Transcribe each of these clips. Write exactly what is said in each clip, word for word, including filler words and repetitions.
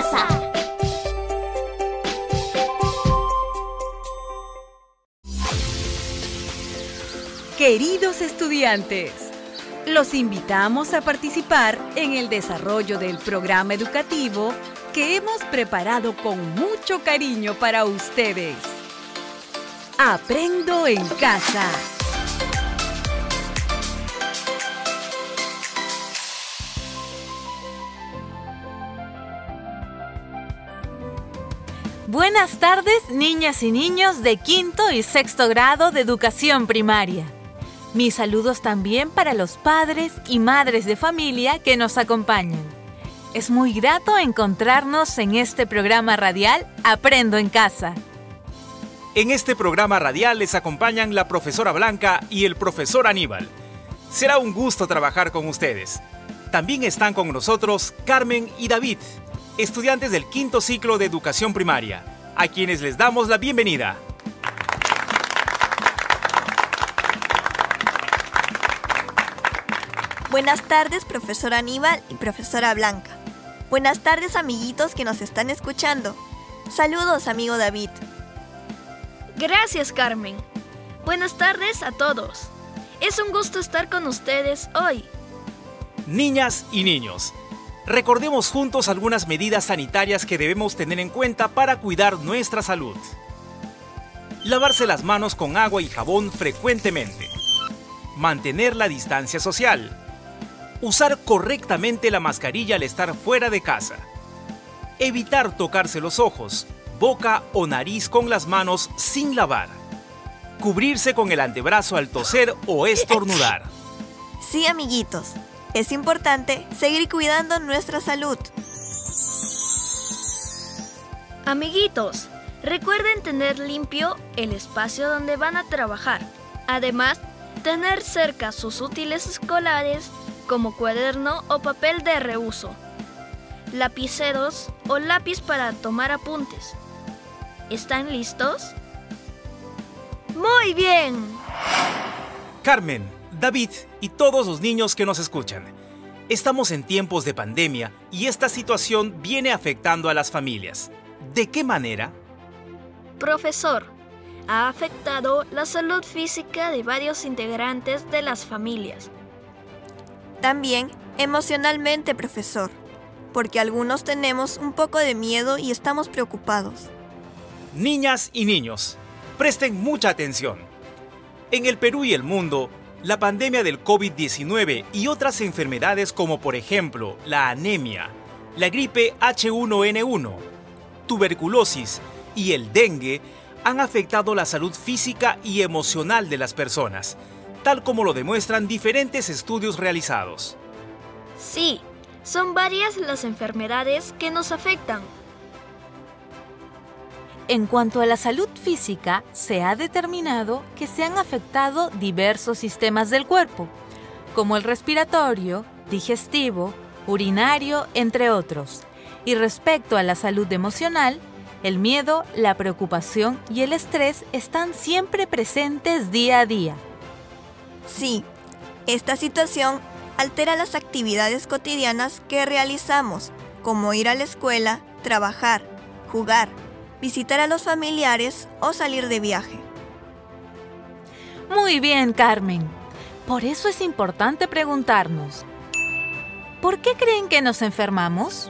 casa. Queridos estudiantes, los invitamos a participar en el desarrollo del programa educativo que hemos preparado con mucho cariño para ustedes. Aprendo en casa. Buenas tardes, niñas y niños de quinto y sexto grado de educación primaria. Mis saludos también para los padres y madres de familia que nos acompañan. Es muy grato encontrarnos en este programa radial Aprendo en Casa. En este programa radial les acompañan la profesora Blanca y el profesor Aníbal. Será un gusto trabajar con ustedes. También están con nosotros Carmen y David, estudiantes del quinto ciclo de educación primaria, a quienes les damos la bienvenida. Buenas tardes, profesor Aníbal y profesora Blanca. Buenas tardes, amiguitos que nos están escuchando. Saludos, amigo David. Gracias, Carmen. Buenas tardes a todos. Es un gusto estar con ustedes hoy. Niñas y niños, recordemos juntos algunas medidas sanitarias que debemos tener en cuenta para cuidar nuestra salud. Lavarse las manos con agua y jabón frecuentemente. Mantener la distancia social. Usar correctamente la mascarilla al estar fuera de casa. Evitar tocarse los ojos, boca o nariz con las manos sin lavar. Cubrirse con el antebrazo al toser o estornudar. Sí, amiguitos. Es importante seguir cuidando nuestra salud. Amiguitos, recuerden tener limpio el espacio donde van a trabajar. Además, tener cerca sus útiles escolares como cuaderno o papel de reuso, lapiceros o lápiz para tomar apuntes. ¿Están listos? ¡Muy bien! Carmen, David y todos los niños que nos escuchan. Estamos en tiempos de pandemia y esta situación viene afectando a las familias. ¿De qué manera? Profesor, ha afectado la salud física de varios integrantes de las familias. También emocionalmente, profesor, porque algunos tenemos un poco de miedo y estamos preocupados. Niñas y niños, presten mucha atención. En el Perú y el mundo, la pandemia del COVID diecinueve y otras enfermedades como, por ejemplo, la anemia, la gripe H uno N uno, tuberculosis y el dengue han afectado la salud física y emocional de las personas, tal como lo demuestran diferentes estudios realizados. Sí, son varias las enfermedades que nos afectan. En cuanto a la salud física, se ha determinado que se han afectado diversos sistemas del cuerpo, como el respiratorio, digestivo, urinario, entre otros. Y respecto a la salud emocional, el miedo, la preocupación y el estrés están siempre presentes día a día. Sí, esta situación altera las actividades cotidianas que realizamos, como ir a la escuela, trabajar, jugar, visitar a los familiares o salir de viaje. Muy bien, Carmen. Por eso es importante preguntarnos, ¿por qué creen que nos enfermamos?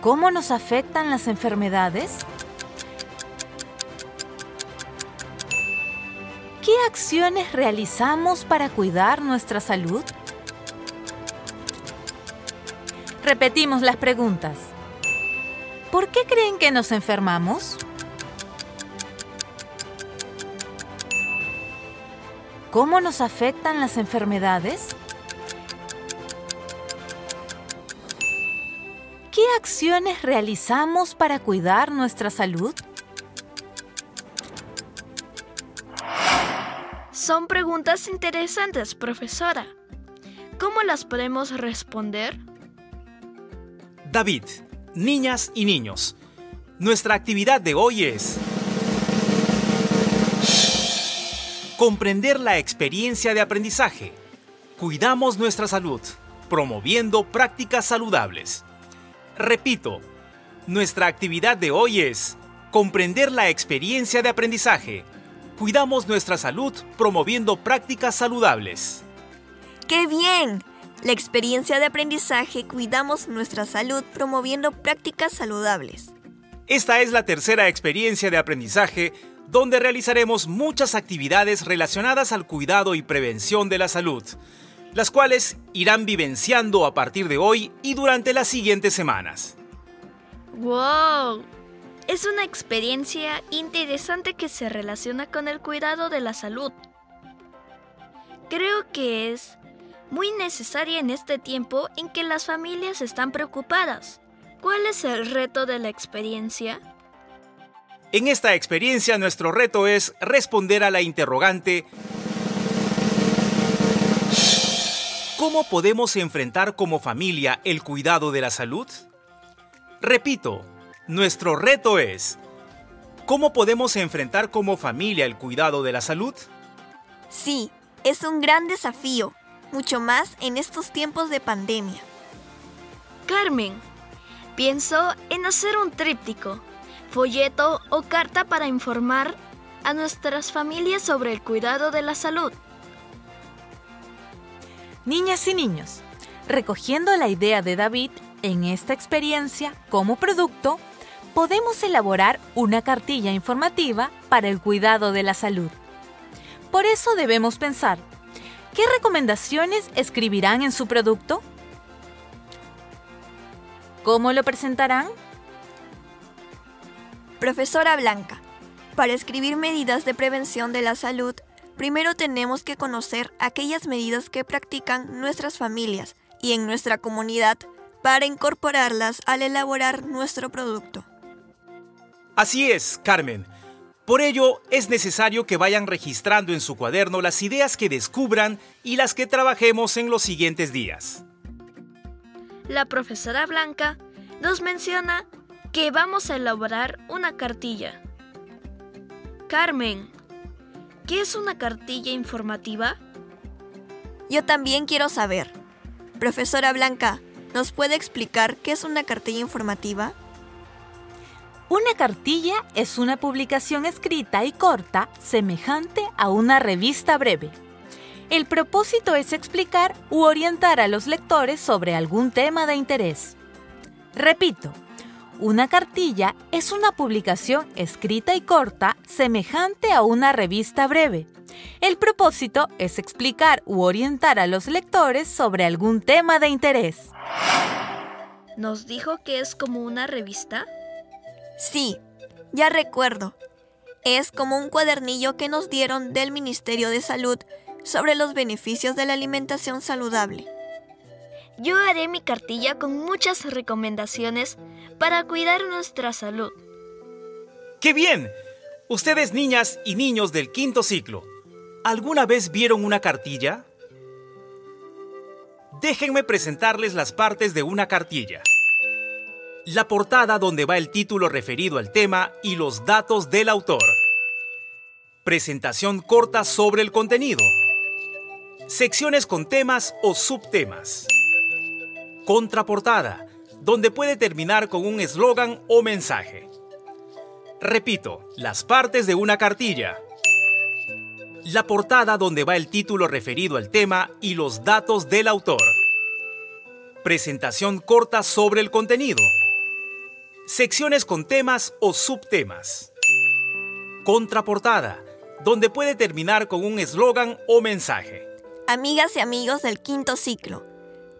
¿Cómo nos afectan las enfermedades? ¿Qué acciones realizamos para cuidar nuestra salud? Repetimos las preguntas. ¿Por qué creen que nos enfermamos? ¿Cómo nos afectan las enfermedades? ¿Qué acciones realizamos para cuidar nuestra salud? Son preguntas interesantes, profesora. ¿Cómo las podemos responder? David, niñas y niños, nuestra actividad de hoy es comprender la experiencia de aprendizaje. Cuidamos nuestra salud. promoviendo prácticas saludables. Repito, nuestra actividad de hoy es comprender la experiencia de aprendizaje. Cuidamos nuestra salud promoviendo prácticas saludables. ¡Qué bien! La experiencia de aprendizaje, cuidamos nuestra salud promoviendo prácticas saludables. Esta es la tercera experiencia de aprendizaje, donde realizaremos muchas actividades relacionadas al cuidado y prevención de la salud, las cuales irán vivenciando a partir de hoy y durante las siguientes semanas. ¡Wow! Es una experiencia interesante que se relaciona con el cuidado de la salud. Creo que es muy necesaria en este tiempo en que las familias están preocupadas. ¿Cuál es el reto de la experiencia? En esta experiencia, nuestro reto es responder a la interrogante: ¿cómo podemos enfrentar como familia el cuidado de la salud? Repito, nuestro reto es: ¿cómo podemos enfrentar como familia el cuidado de la salud? Sí, es un gran desafío, mucho más en estos tiempos de pandemia. Carmen, pienso en hacer un tríptico, folleto o carta para informar a nuestras familias sobre el cuidado de la salud. Niñas y niños, recogiendo la idea de David, en esta experiencia, como producto, podemos elaborar una cartilla informativa para el cuidado de la salud. Por eso debemos pensar, ¿qué recomendaciones escribirán en su producto? ¿Cómo lo presentarán? Profesora Blanca, para escribir medidas de prevención de la salud, primero tenemos que conocer aquellas medidas que practican nuestras familias y en nuestra comunidad para incorporarlas al elaborar nuestro producto. Así es, Carmen. Por ello, es necesario que vayan registrando en su cuaderno las ideas que descubran y las que trabajemos en los siguientes días. La profesora Blanca nos menciona que vamos a elaborar una cartilla. Carmen, ¿qué es una cartilla informativa? Yo también quiero saber. Profesora Blanca, ¿nos puede explicar qué es una cartilla informativa? Una cartilla es una publicación escrita y corta, semejante a una revista breve. El propósito es explicar u orientar a los lectores sobre algún tema de interés. Repito, una cartilla es una publicación escrita y corta semejante a una revista breve. El propósito es explicar u orientar a los lectores sobre algún tema de interés. ¿Nos dijo que es como una revista? Sí, ya recuerdo. Es como un cuadernillo que nos dieron del Ministerio de Salud sobre los beneficios de la alimentación saludable. Yo haré mi cartilla con muchas recomendaciones para cuidar nuestra salud. ¡Qué bien! Ustedes, niñas y niños del quinto ciclo, ¿alguna vez vieron una cartilla? Déjenme presentarles las partes de una cartilla. La portada, donde va el título referido al tema y los datos del autor. Presentación corta sobre el contenido. Secciones con temas o subtemas. Contraportada, donde puede terminar con un eslogan o mensaje. Repito, las partes de una cartilla. La portada, donde va el título referido al tema y los datos del autor. Presentación corta sobre el contenido. Secciones con temas o subtemas. Contraportada, donde puede terminar con un eslogan o mensaje. Amigas y amigos del quinto ciclo,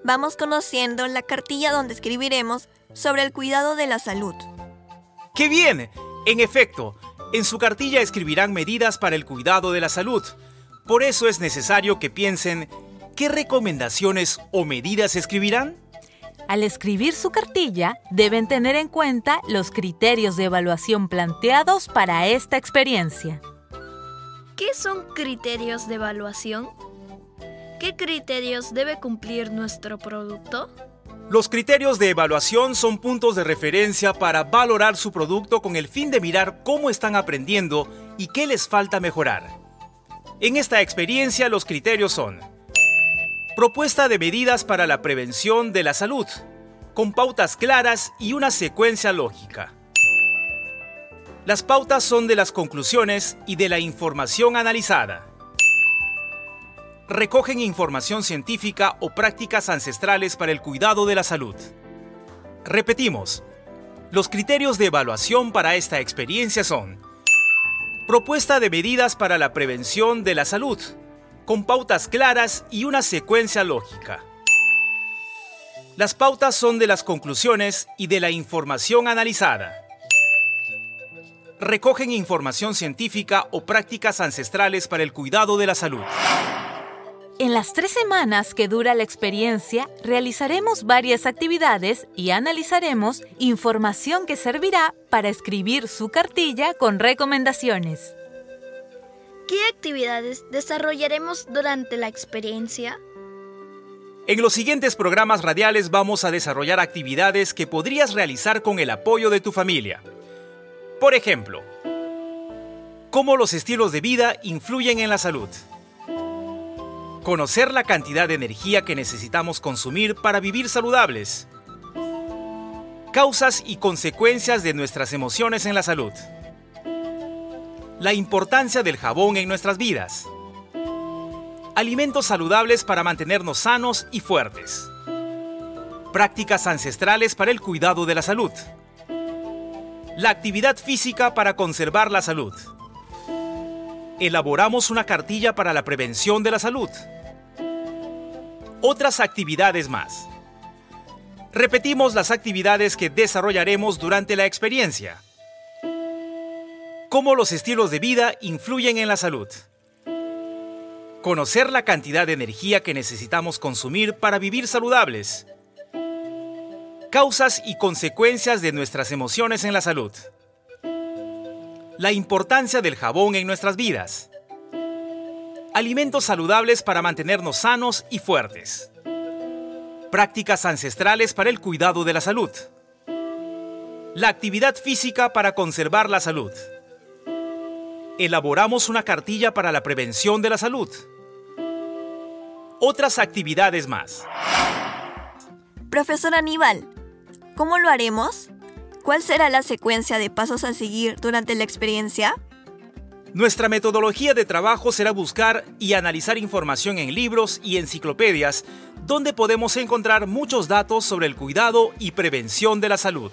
vamos conociendo la cartilla donde escribiremos sobre el cuidado de la salud. ¡Qué bien! En efecto, en su cartilla escribirán medidas para el cuidado de la salud. Por eso es necesario que piensen, ¿qué recomendaciones o medidas escribirán? Al escribir su cartilla, deben tener en cuenta los criterios de evaluación planteados para esta experiencia. ¿Qué son criterios de evaluación? ¿Qué criterios debe cumplir nuestro producto? Los criterios de evaluación son puntos de referencia para valorar su producto con el fin de mirar cómo están aprendiendo y qué les falta mejorar. En esta experiencia, los criterios son: Propuesta de medidas para la prevención de la salud, con pautas claras y una secuencia lógica. Las pautas son de las conclusiones y de la información analizada. Recogen información científica o prácticas ancestrales para el cuidado de la salud. Repetimos, los criterios de evaluación para esta experiencia son: propuesta de medidas para la prevención de la salud, con pautas claras y una secuencia lógica. Las pautas son de las conclusiones y de la información analizada. Recogen información científica o prácticas ancestrales para el cuidado de la salud. En las tres semanas que dura la experiencia, realizaremos varias actividades y analizaremos información que servirá para escribir su cartilla con recomendaciones. ¿Qué actividades desarrollaremos durante la experiencia? En los siguientes programas radiales vamos a desarrollar actividades que podrías realizar con el apoyo de tu familia. Por ejemplo, ¿cómo los estilos de vida influyen en la salud? Conocer la cantidad de energía que necesitamos consumir para vivir saludables. Causas y consecuencias de nuestras emociones en la salud. La importancia del jabón en nuestras vidas. Alimentos saludables para mantenernos sanos y fuertes. Prácticas ancestrales para el cuidado de la salud. La actividad física para conservar la salud. Elaboramos una cartilla para la prevención de la salud. Otras actividades más. Repetimos las actividades que desarrollaremos durante la experiencia. ¿Cómo los estilos de vida influyen en la salud? Conocer la cantidad de energía que necesitamos consumir para vivir saludables. Causas y consecuencias de nuestras emociones en la salud. La importancia del jabón en nuestras vidas. Alimentos saludables para mantenernos sanos y fuertes. Prácticas ancestrales para el cuidado de la salud. La actividad física para conservar la salud. Elaboramos una cartilla para la prevención de la salud. Otras actividades más. Profesor Aníbal, ¿cómo lo haremos? ¿Cuál será la secuencia de pasos a seguir durante la experiencia? Nuestra metodología de trabajo será buscar y analizar información en libros y enciclopedias, donde podemos encontrar muchos datos sobre el cuidado y prevención de la salud.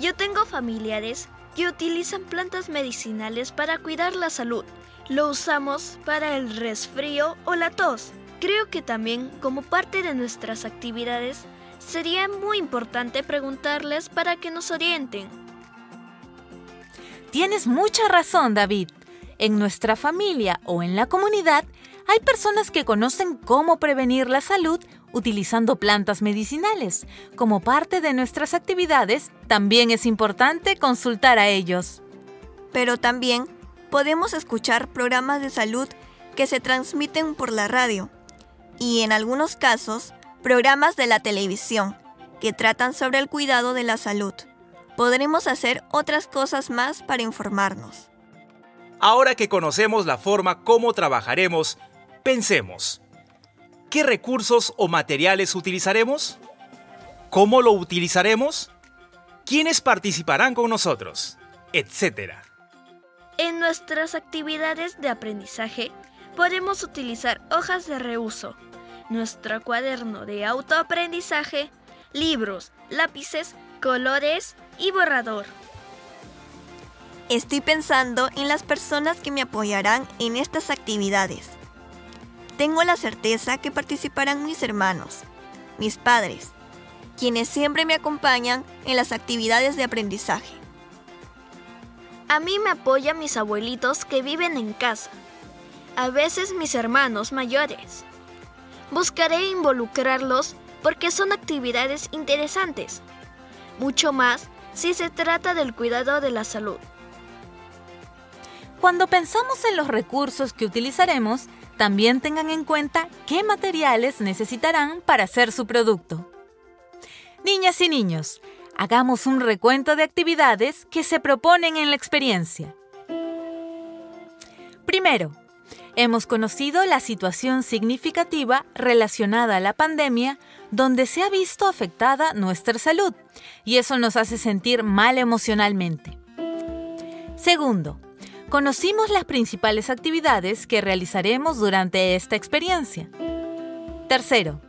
Yo tengo familiares que utilizan plantas medicinales para cuidar la salud. Lo usamos para el resfrío o la tos. Creo que también, como parte de nuestras actividades, sería muy importante preguntarles para que nos orienten. Tienes mucha razón, David. En nuestra familia o en la comunidad hay personas que conocen cómo prevenir la salud utilizando plantas medicinales. Como parte de nuestras actividades, también es importante consultar a ellos. Pero también podemos escuchar programas de salud que se transmiten por la radio y, en algunos casos, programas de la televisión que tratan sobre el cuidado de la salud. Podremos hacer otras cosas más para informarnos. Ahora que conocemos la forma como trabajaremos, pensemos: ¿qué recursos o materiales utilizaremos? ¿Cómo lo utilizaremos? ¿Quiénes participarán con nosotros? Etcétera. En nuestras actividades de aprendizaje podemos utilizar hojas de reuso, nuestro cuaderno de autoaprendizaje, libros, lápices, colores y borrador. Estoy pensando en las personas que me apoyarán en estas actividades. Tengo la certeza que participarán mis hermanos, mis padres, quienes siempre me acompañan en las actividades de aprendizaje. A mí me apoyan mis abuelitos que viven en casa, a veces mis hermanos mayores. Buscaré involucrarlos porque son actividades interesantes, mucho más si se trata del cuidado de la salud. Cuando pensamos en los recursos que utilizaremos, también tengan en cuenta qué materiales necesitarán para hacer su producto. Niñas y niños, hagamos un recuento de actividades que se proponen en la experiencia. Primero, Hemos conocido la situación significativa relacionada a la pandemia donde se ha visto afectada nuestra salud y eso nos hace sentir mal emocionalmente. Segundo, conocimos las principales actividades que realizaremos durante esta experiencia. Tercero,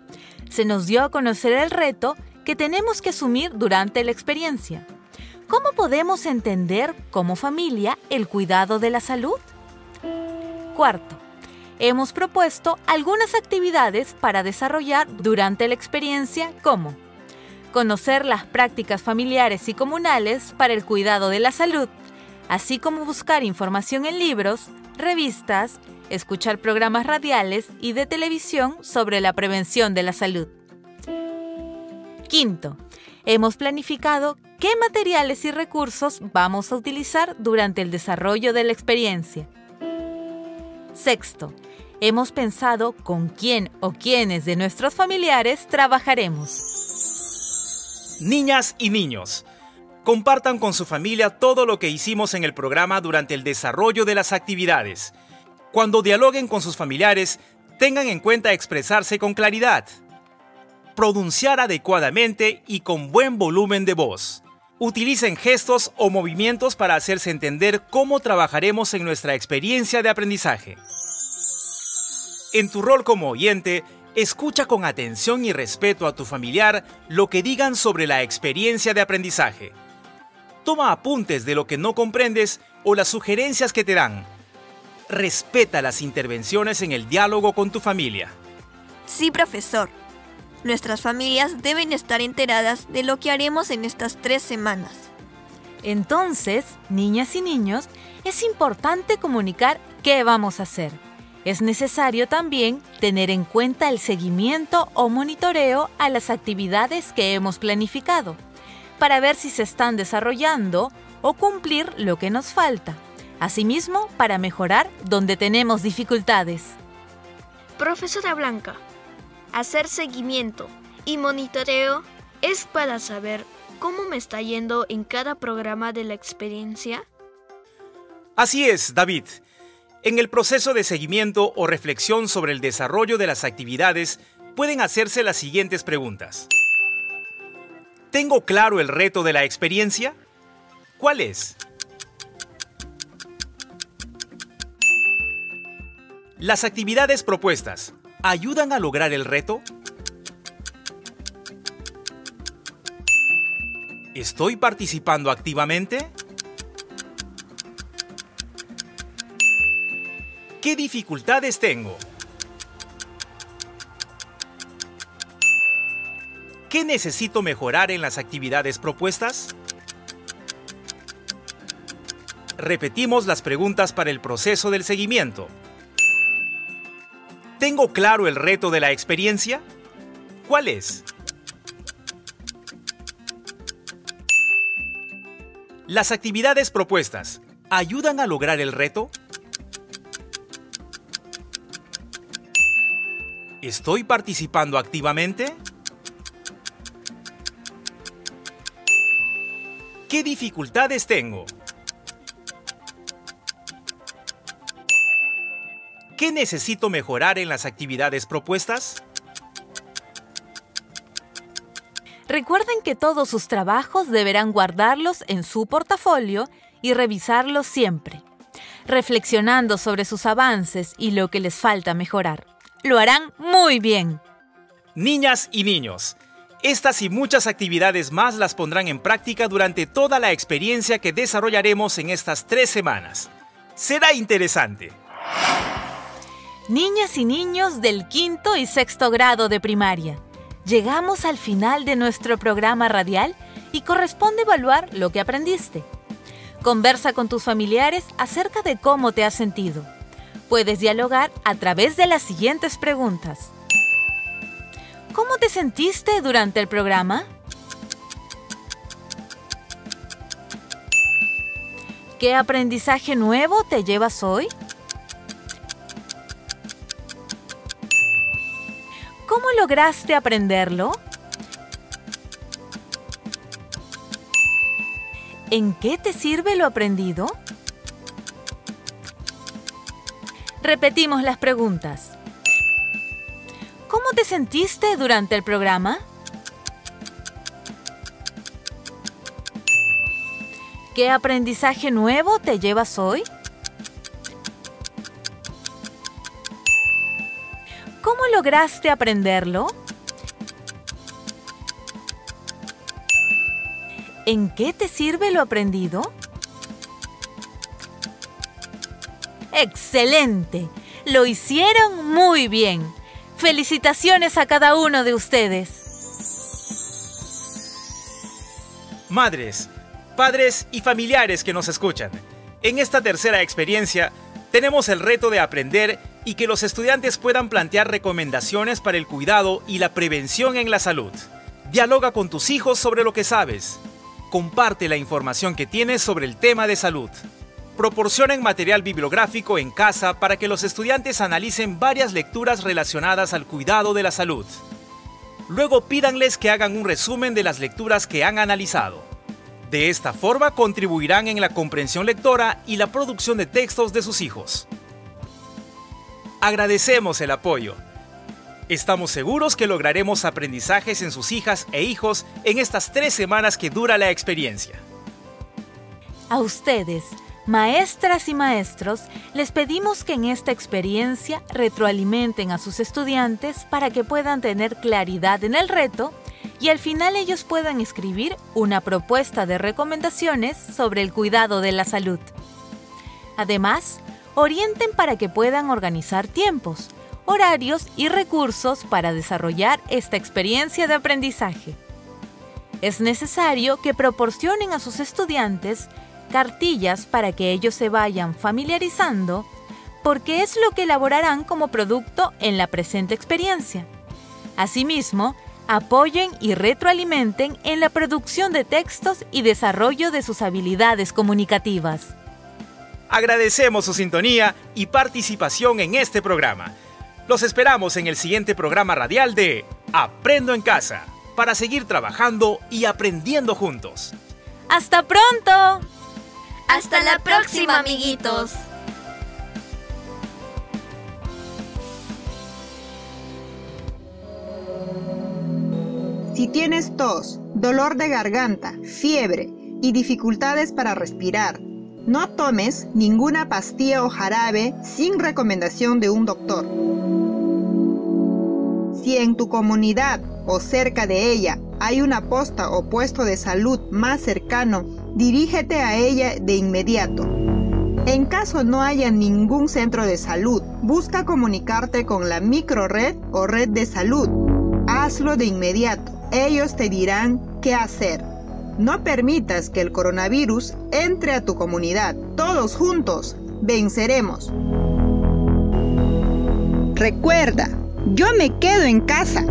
se nos dio a conocer el reto que tenemos que asumir durante la experiencia. ¿Cómo podemos entender como familia el cuidado de la salud? Cuarto, hemos propuesto algunas actividades para desarrollar durante la experiencia como conocer las prácticas familiares y comunales para el cuidado de la salud, así como buscar información en libros, revistas, escuchar programas radiales y de televisión sobre la prevención de la salud. Quinto, hemos planificado qué materiales y recursos vamos a utilizar durante el desarrollo de la experiencia. Sexto, hemos pensado con quién o quiénes de nuestros familiares trabajaremos. Niñas y niños, compartan con su familia todo lo que hicimos en el programa durante el desarrollo de las actividades. Cuando dialoguen con sus familiares, tengan en cuenta expresarse con claridad, pronunciar adecuadamente y con buen volumen de voz. Utilicen gestos o movimientos para hacerse entender cómo trabajaremos en nuestra experiencia de aprendizaje. En tu rol como oyente, escucha con atención y respeto a tu familiar lo que digan sobre la experiencia de aprendizaje. Toma apuntes de lo que no comprendes o las sugerencias que te dan. Respeta las intervenciones en el diálogo con tu familia. Sí, profesor. Nuestras familias deben estar enteradas de lo que haremos en estas tres semanas. Entonces, niñas y niños, es importante comunicar qué vamos a hacer. Es necesario también tener en cuenta el seguimiento o monitoreo a las actividades que hemos planificado, para ver si se están desarrollando o cumplir lo que nos falta. Asimismo, para mejorar donde tenemos dificultades. Profesora Blanca, hacer seguimiento y monitoreo es para saber cómo me está yendo en cada programa de la experiencia. Así es, David. En el proceso de seguimiento o reflexión sobre el desarrollo de las actividades, pueden hacerse las siguientes preguntas. ¿Tengo claro el reto de la experiencia? ¿Cuál es? ¿Las actividades propuestas ayudan a lograr el reto? ¿Estoy participando activamente? ¿Qué dificultades tengo? ¿Qué necesito mejorar en las actividades propuestas? Repetimos las preguntas para el proceso del seguimiento. ¿Tengo claro el reto de la experiencia? ¿Cuál es? ¿Las actividades propuestas ayudan a lograr el reto? ¿Estoy participando activamente? ¿Qué dificultades tengo? ¿Qué necesito mejorar en las actividades propuestas? Recuerden que todos sus trabajos deberán guardarlos en su portafolio y revisarlos siempre, reflexionando sobre sus avances y lo que les falta mejorar. ¡Lo harán muy bien! Niñas y niños, estas y muchas actividades más las pondrán en práctica durante toda la experiencia que desarrollaremos en estas tres semanas. ¡Será interesante! Niñas y niños del quinto y sexto grado de primaria, llegamos al final de nuestro programa radial y corresponde evaluar lo que aprendiste. Conversa con tus familiares acerca de cómo te has sentido. Puedes dialogar a través de las siguientes preguntas. ¿Cómo te sentiste durante el programa? ¿Qué aprendizaje nuevo te llevas hoy? ¿Cómo lograste aprenderlo? ¿En qué te sirve lo aprendido? Repetimos las preguntas. ¿Cómo te sentiste durante el programa? ¿Qué aprendizaje nuevo te llevas hoy? ¿Cómo lograste aprenderlo? ¿En qué te sirve lo aprendido? ¡Excelente! ¡Lo hicieron muy bien! ¡Felicitaciones a cada uno de ustedes! Madres, padres y familiares que nos escuchan, en esta tercera experiencia tenemos el reto de aprender y que los estudiantes puedan plantear recomendaciones para el cuidado y la prevención en la salud. Dialoga con tus hijos sobre lo que sabes. Comparte la información que tienes sobre el tema de salud. Proporcionen material bibliográfico en casa para que los estudiantes analicen varias lecturas relacionadas al cuidado de la salud. Luego pídanles que hagan un resumen de las lecturas que han analizado. De esta forma contribuirán en la comprensión lectora y la producción de textos de sus hijos. Agradecemos el apoyo. Estamos seguros que lograremos aprendizajes en sus hijas e hijos en estas tres semanas que dura la experiencia. A ustedes, maestras y maestros, les pedimos que en esta experiencia retroalimenten a sus estudiantes para que puedan tener claridad en el reto y al final ellos puedan escribir una propuesta de recomendaciones sobre el cuidado de la salud. Además, orienten para que puedan organizar tiempos, horarios y recursos para desarrollar esta experiencia de aprendizaje. Es necesario que proporcionen a sus estudiantes cartillas para que ellos se vayan familiarizando, porque es lo que elaborarán como producto en la presente experiencia. Asimismo, apoyen y retroalimenten en la producción de textos y desarrollo de sus habilidades comunicativas. Agradecemos su sintonía y participación en este programa. Los esperamos en el siguiente programa radial de Aprendo en Casa, para seguir trabajando y aprendiendo juntos. ¡Hasta pronto! ¡Hasta la próxima, amiguitos! Si tienes tos, dolor de garganta, fiebre y dificultades para respirar, no tomes ninguna pastilla o jarabe sin recomendación de un doctor. Si en tu comunidad o cerca de ella hay una posta o puesto de salud más cercano, dirígete a ella de inmediato. En caso no haya ningún centro de salud, busca comunicarte con la microred o red de salud. Hazlo de inmediato. Ellos te dirán qué hacer. No permitas que el coronavirus entre a tu comunidad. Todos juntos venceremos. Recuerda, yo me quedo en casa.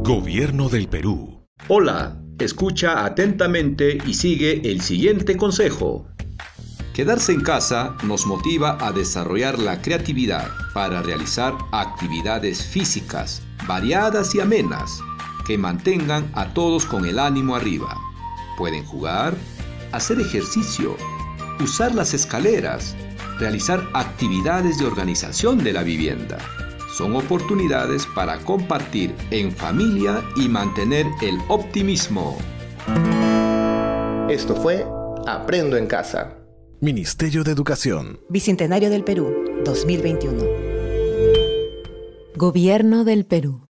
Gobierno del Perú. Hola, escucha atentamente y sigue el siguiente consejo. Quedarse en casa nos motiva a desarrollar la creatividad para realizar actividades físicas, variadas y amenas, que mantengan a todos con el ánimo arriba. Pueden jugar, hacer ejercicio, usar las escaleras, realizar actividades de organización de la vivienda. Son oportunidades para compartir en familia y mantener el optimismo. Esto fue Aprendo en Casa. Ministerio de Educación. Bicentenario del Perú, dos mil veintiuno. Gobierno del Perú.